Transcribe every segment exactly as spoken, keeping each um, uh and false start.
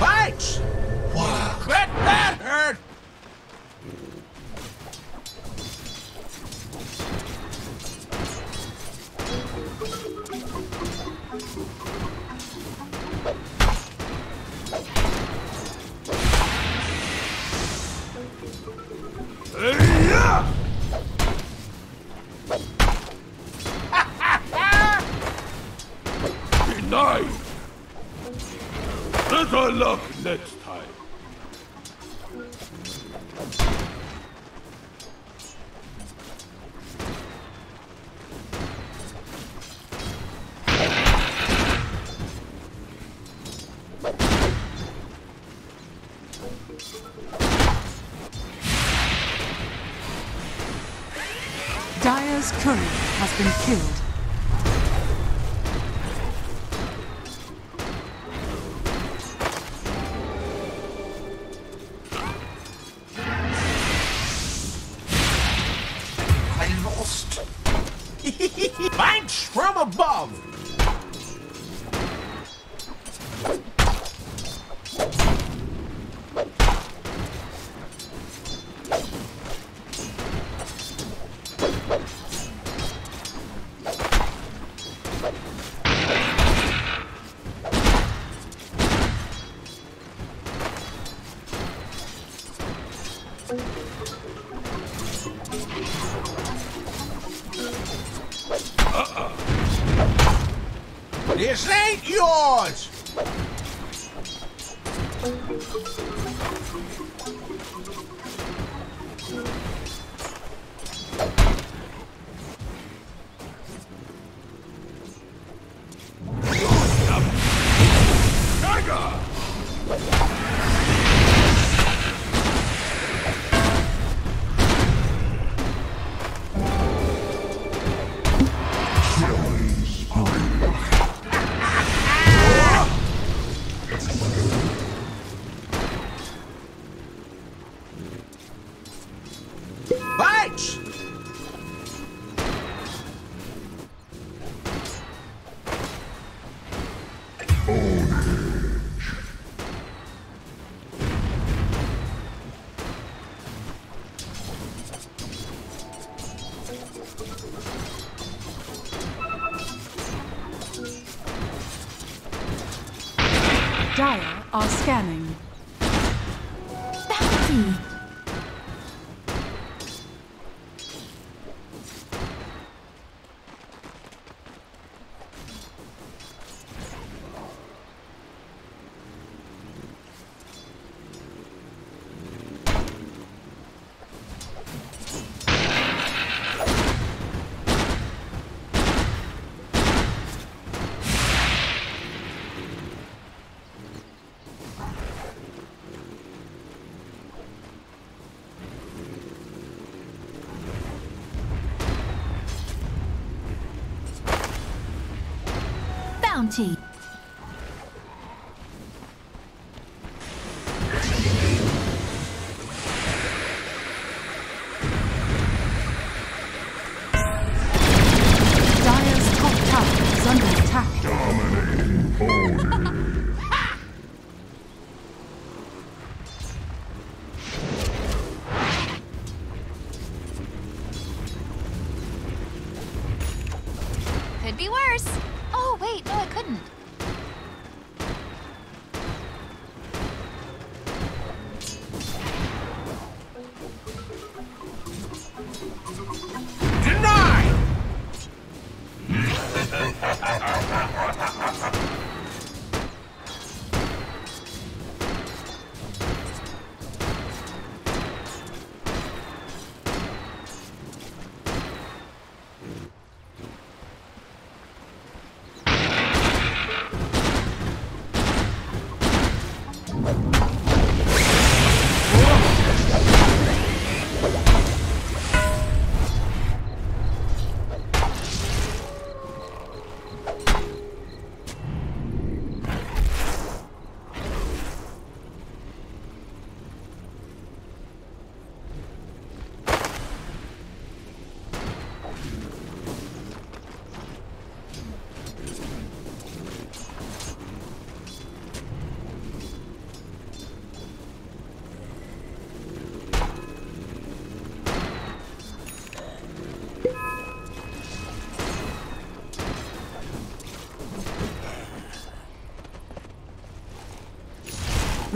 Fight! Wow. Quit that hurt! Denied! Better luck next time. Dire's courier has been killed. Thanks from above! This ain't yours! Dire are scanning. Bounty!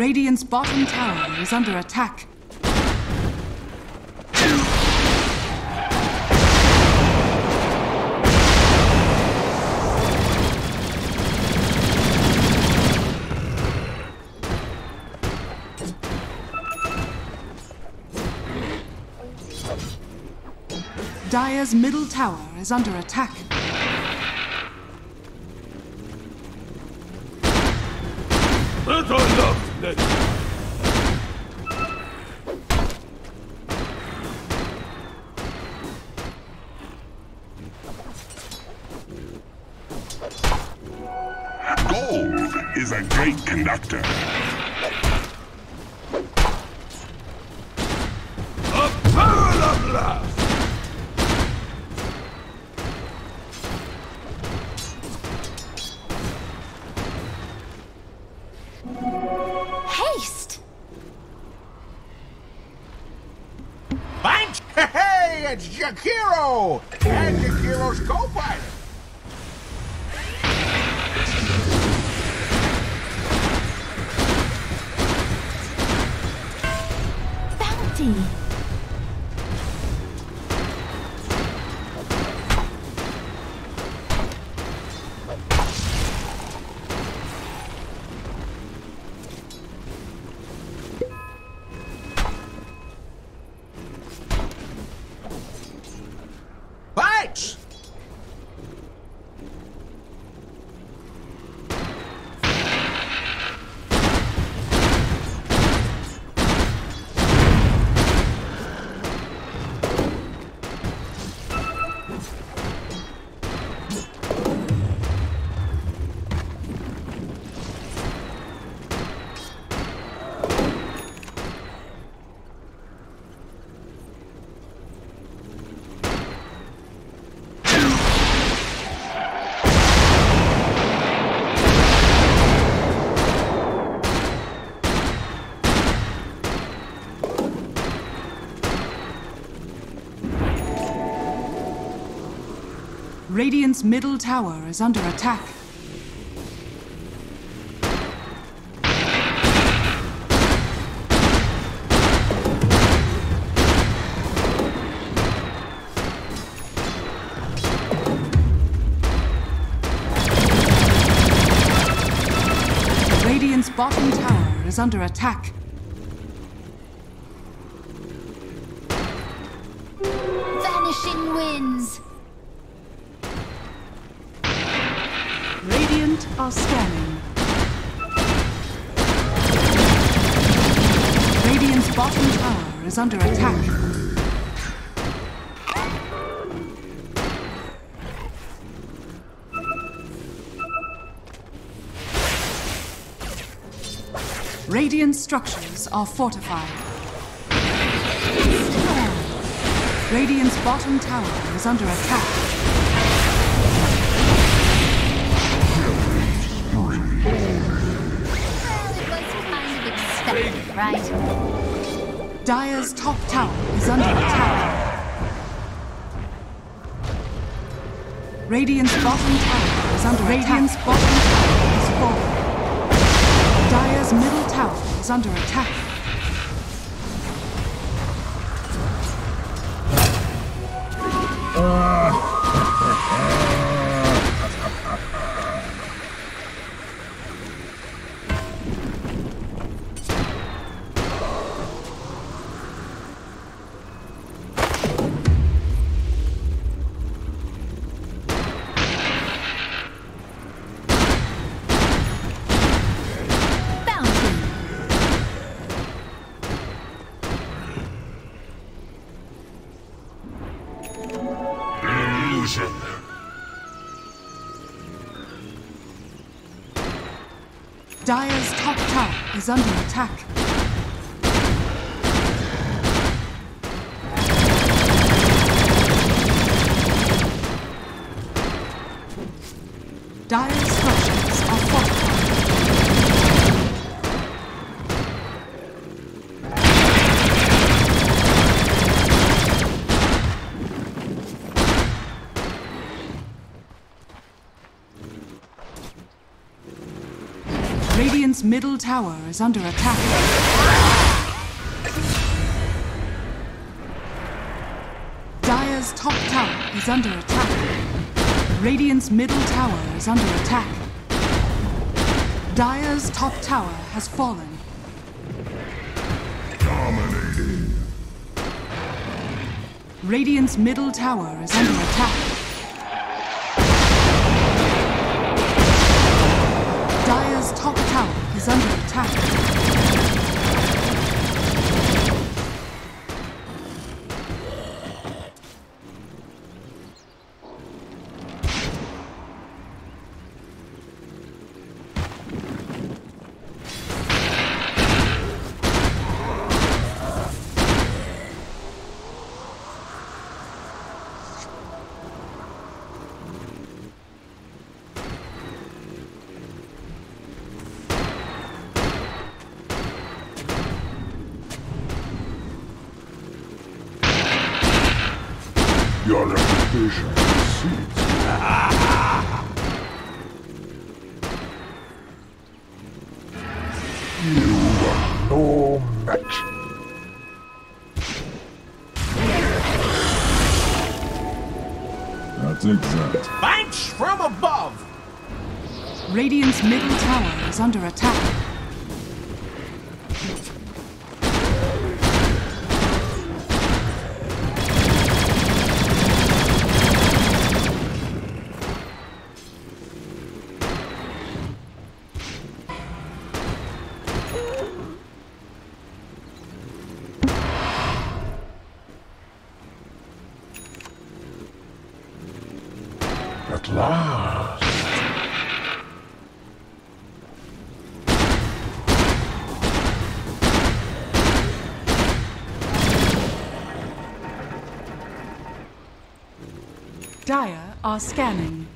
Radiant's bottom tower is under attack. Dire's middle tower is under attack. Gold is a great conductor. It's Jakiro! And Jakiro's co-pilot! Bounty! Radiant's middle tower is under attack. Radiant's bottom tower is under attack. Vanishing winds. Radiant are scanning. Radiant's bottom tower is under attack. Radiant structures are fortified. Radiant's bottom tower is under attack. Right. Dire's top tower is under attack. Radiant's bottom tower is under Radiant's attack. Radiant's bottom tower is falling. Dire's middle tower is under attack. Dire's top tower is under attack. Dire's structures are fortified. Radiant's middle tower is under attack. Dire's top tower is under attack. Radiant's middle tower is under attack. Dire's top tower has fallen. Dominating. Radiant's middle tower is under attack. Dire's top tower is under attack. Your reputation exceeds. You are no match. That's exact. Thanks from above! Radiant's middle tower is under attack. At last. Dire are scanning.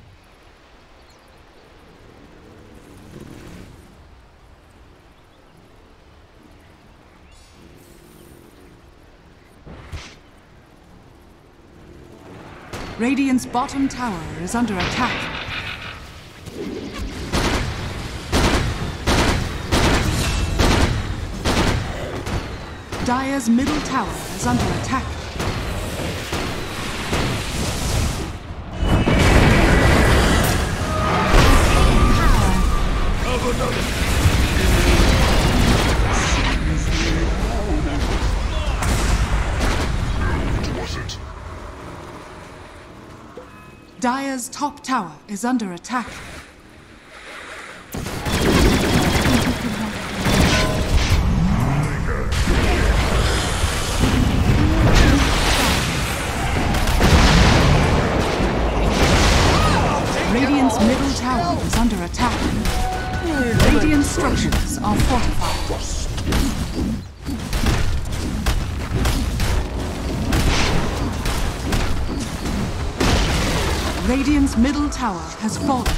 Radiant's bottom tower is under attack. Dire's middle tower is under attack. Dire's top tower is under attack. Radiant's middle tower is under attack. Radiant structures are fortified. Radiant's middle tower has fallen.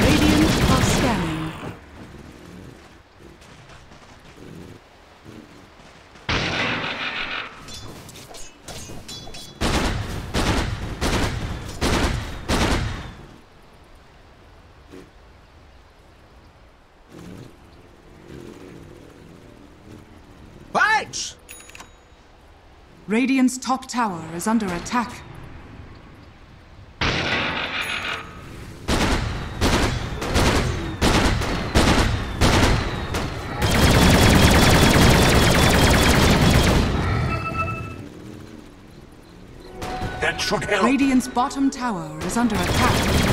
Radiant are scanning. Radiant's top tower is under attack. That should help. Radiant's bottom tower is under attack.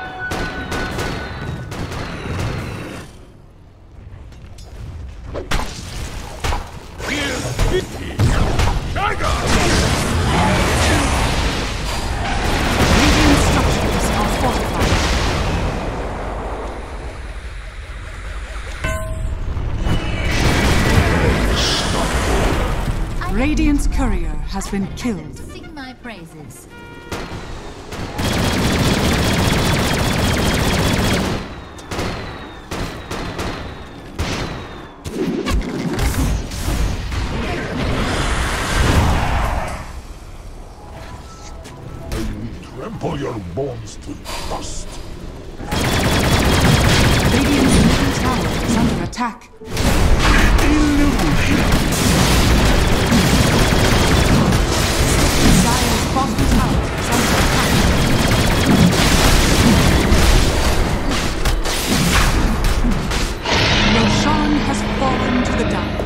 Radiant structures are fortified. Radiant's courier has been killed. Sing my praises. Pull your bones to dust. Radiant's middle tower is under attack. Illusion. Dire's bottom tower is under attack. Roshan has fallen to the dire.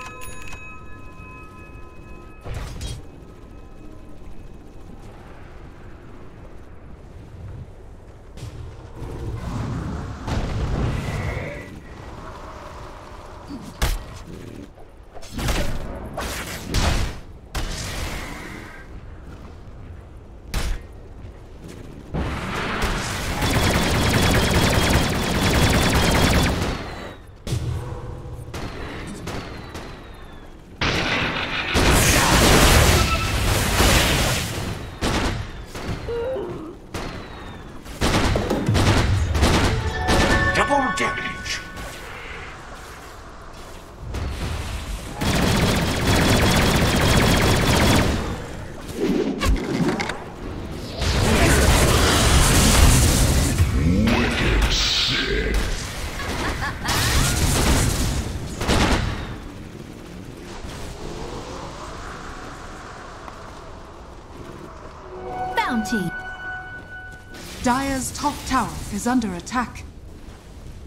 Dire's top tower is under attack.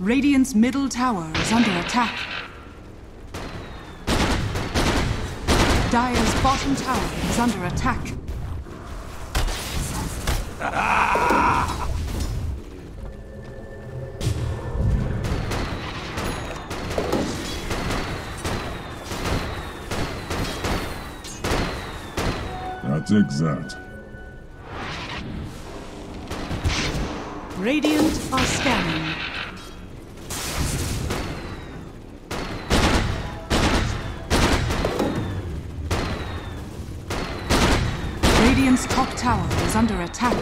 Radiant's middle tower is under attack. Dire's bottom tower is under attack. Ah! I'll take that. Radiant are scanning. Radiant's top tower is under attack.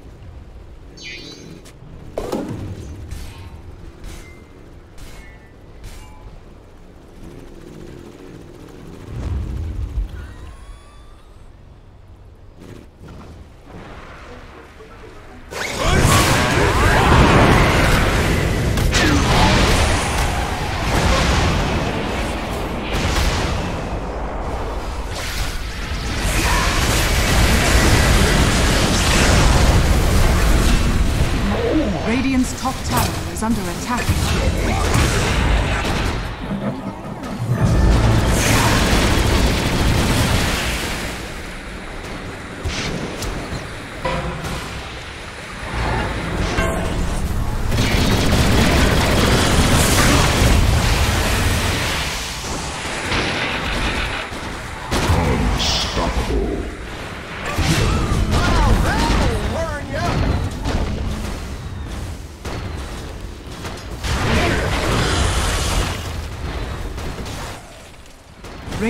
Radiant's top tower is under attack. Unstoppable.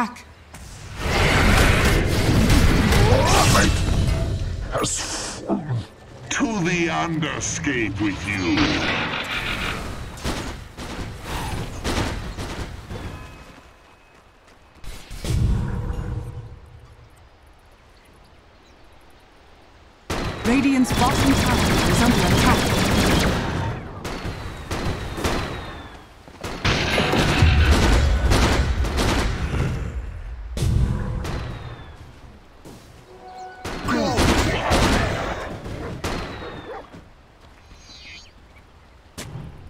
attack. Night has fallen to the underscape with you. Radiant's bottom tower is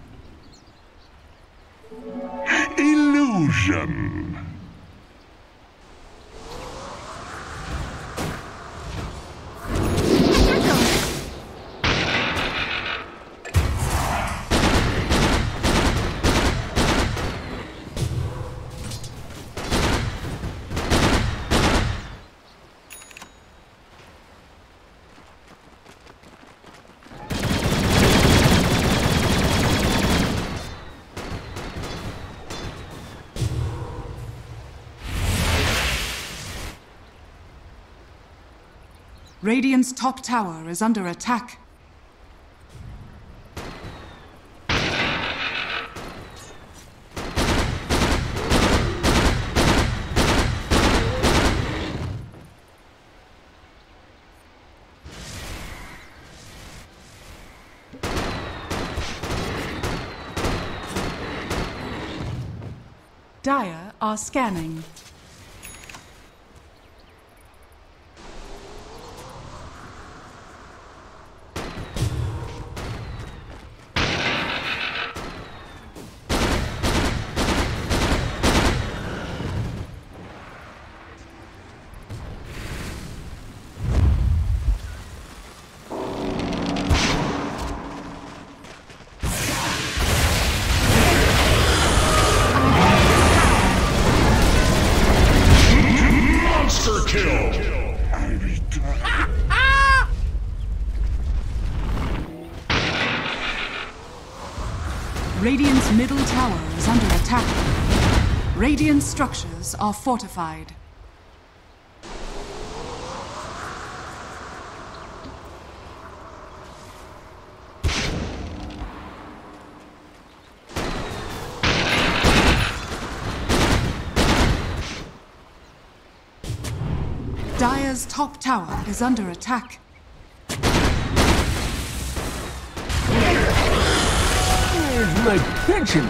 under attack. Radiant's top tower is under attack. Dire are scanning. Radiant's middle tower is under attack. Radiant structures are fortified. Dire's top tower is under attack. My pension.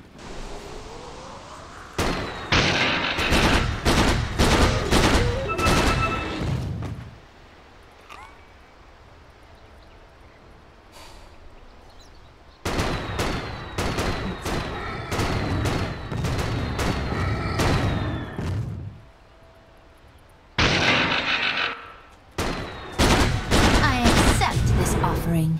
Offering.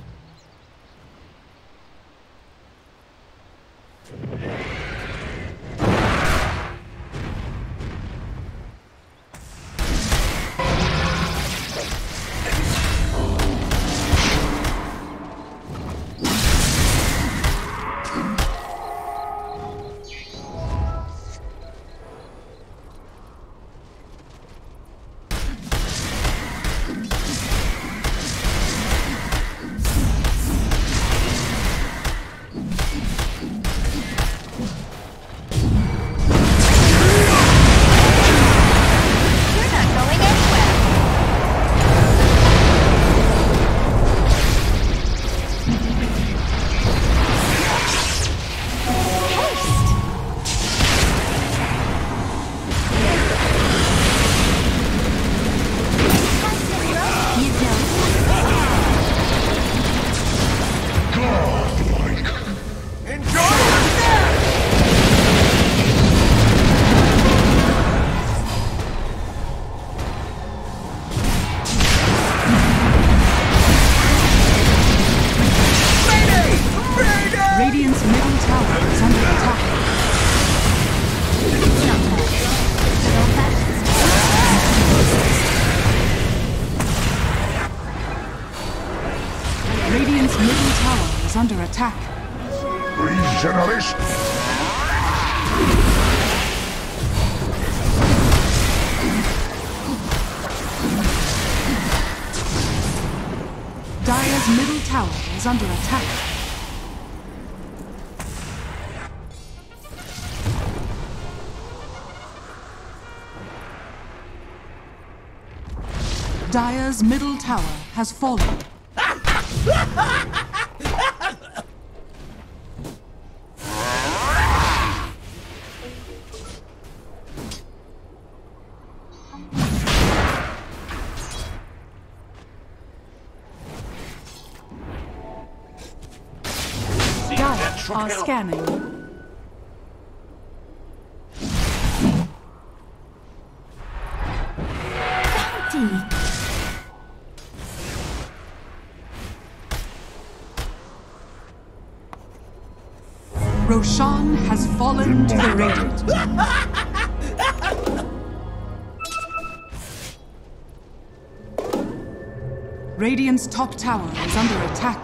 attack. Regeneration. Dire's middle tower is under attack. Dire's middle tower has fallen. Dire are scanning. Roshan has fallen to the Radiant. Radiant's top tower is under attack.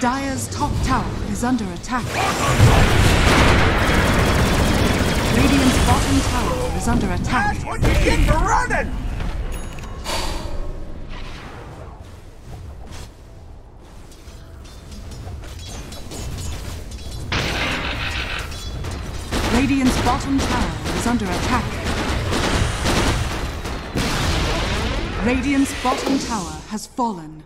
Dire's top tower is under attack. Radiant's bottom tower is under attack. That's what you get for running! Radiant's bottom tower is under attack. Radiant's bottom tower has fallen.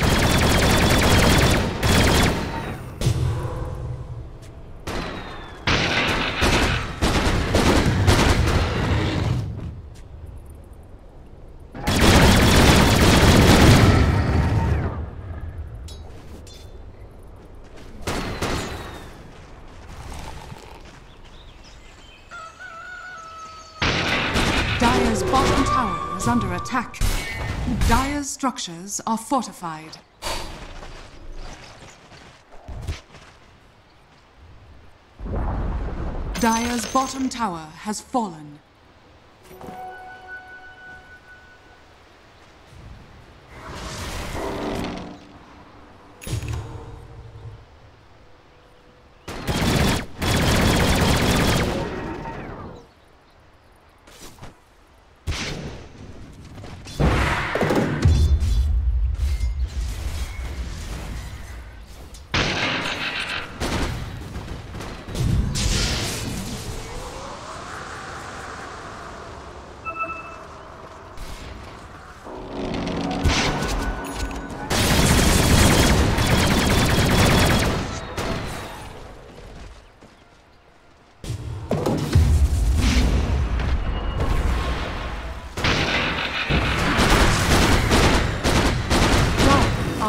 Dire's bottom tower is under attack. Dire's structures are fortified. Dire's bottom tower has fallen.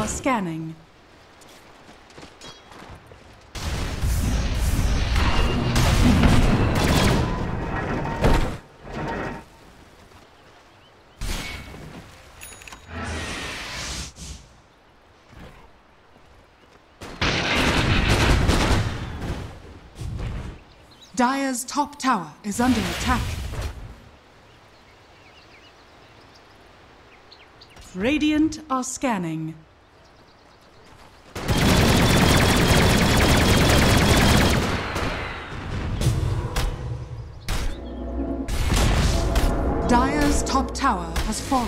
Scanning. Dire's top tower is under attack. Radiant are scanning. Dire's top tower has fallen.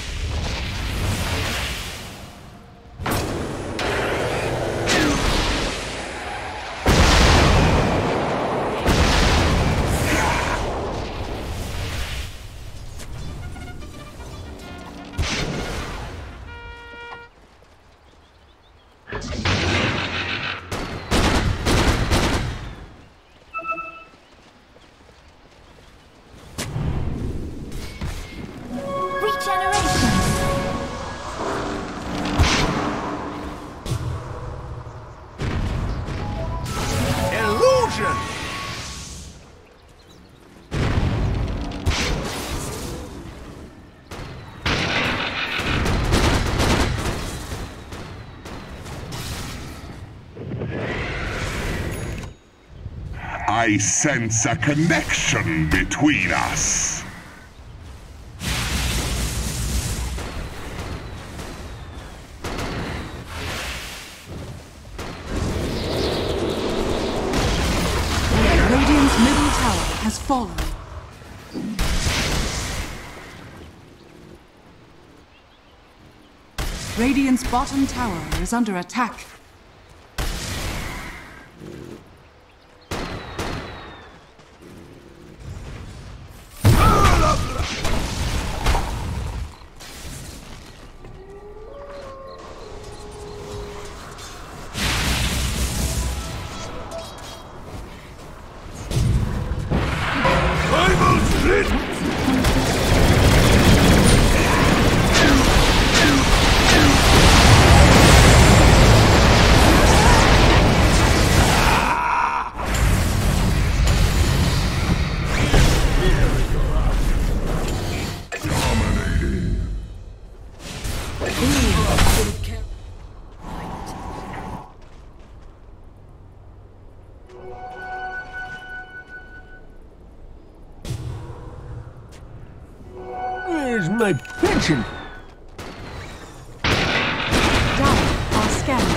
I sense a connection between us. Radiant's middle tower has fallen. Radiant's bottom tower is under attack. My pension. Dark are scanning.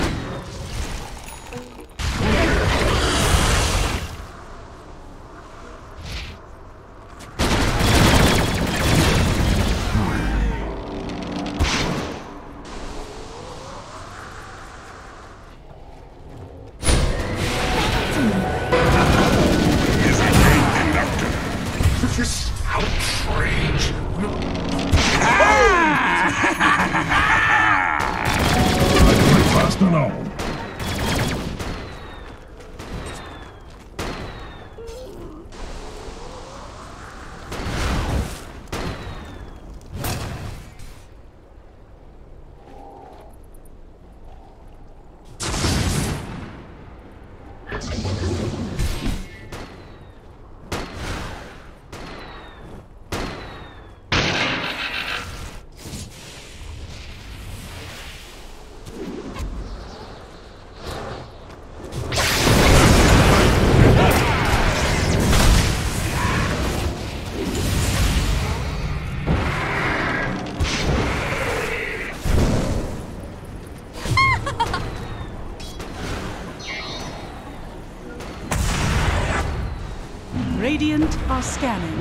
Radiant are scanning.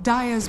Dire's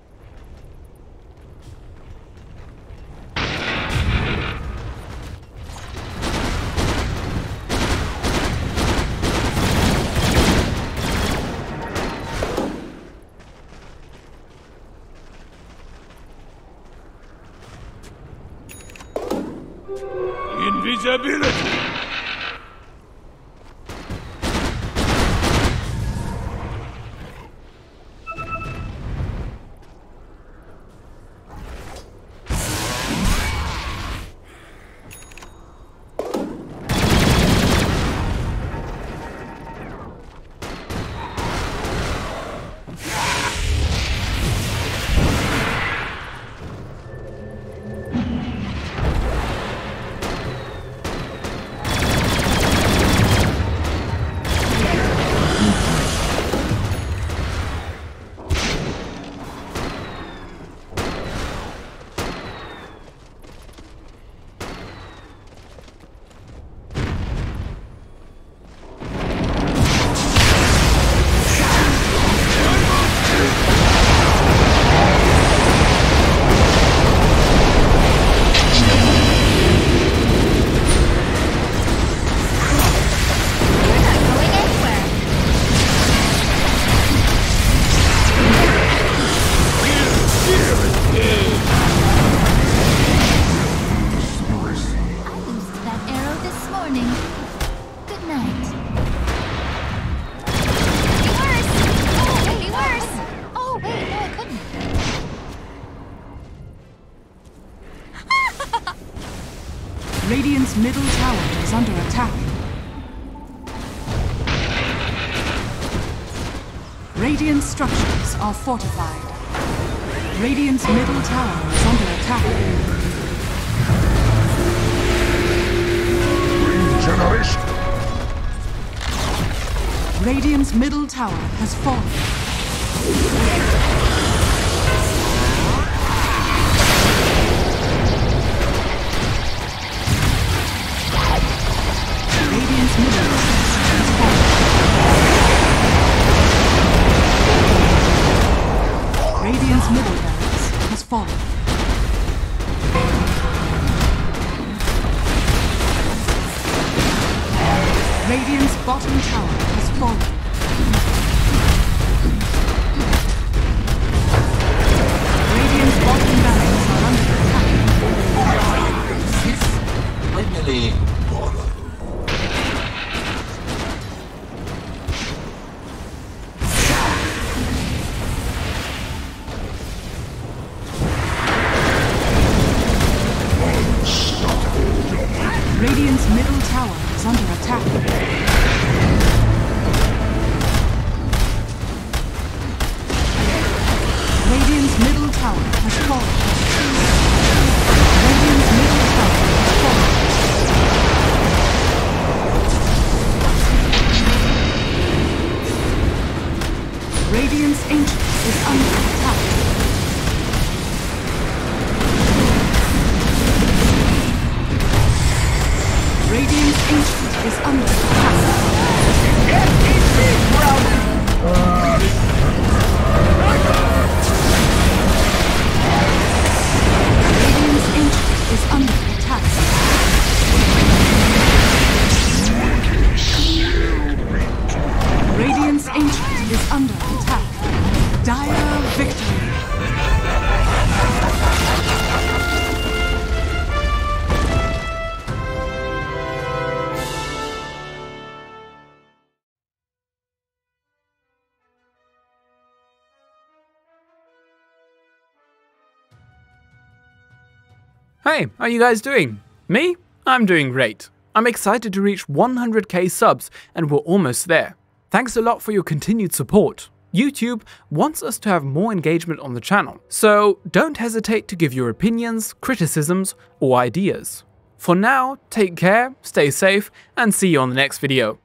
Invisibility! Radiant's middle tower is under attack. Radiant structures are fortified. Radiant's middle tower is under attack. Regeneration! Radiant's middle tower has fallen. Radiant's middle barracks has fallen. Radiant's bottom tower has fallen. Radiant's bottom barracks are under attack. Finally, fallen. Radiant's ancient is under attack. Radiant's ancient is under attack. Get these things round! Hey, how you guys doing? Me? I'm doing great. I'm excited to reach one hundred K subs and we're almost there. Thanks a lot for your continued support. YouTube wants us to have more engagement on the channel, so don't hesitate to give your opinions, criticisms, or ideas. For now, take care, stay safe, and see you on the next video.